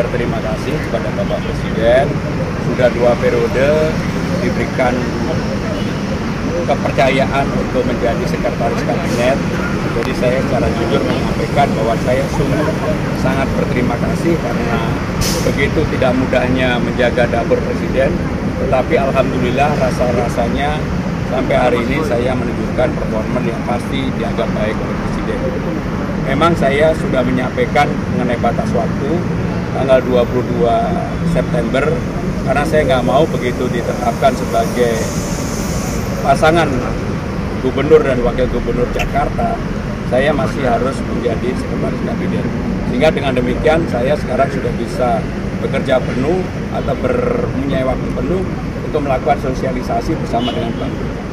berterima kasih kepada Bapak Presiden sudah 2 periode diberikan kepercayaan untuk menjadi sekretaris kabinet. Jadi saya secara jujur menyampaikan bahwa saya sungguh sangat berterima kasih karena begitu tidak mudahnya menjaga dapur presiden, tetapi alhamdulillah rasa-rasanya sampai hari ini saya menunjukkan performa yang pasti dianggap baik oleh presiden. Memang saya sudah menyampaikan mengenai batas waktu tanggal 22 September karena saya nggak mau begitu ditetapkan sebagai pasangan gubernur dan wakil gubernur Jakarta, saya masih harus menjadi sekretaris kabinet. Sehingga dengan demikian saya sekarang sudah bisa bekerja penuh atau mempunyai waktu penuh untuk melakukan sosialisasi bersama dengan Bang.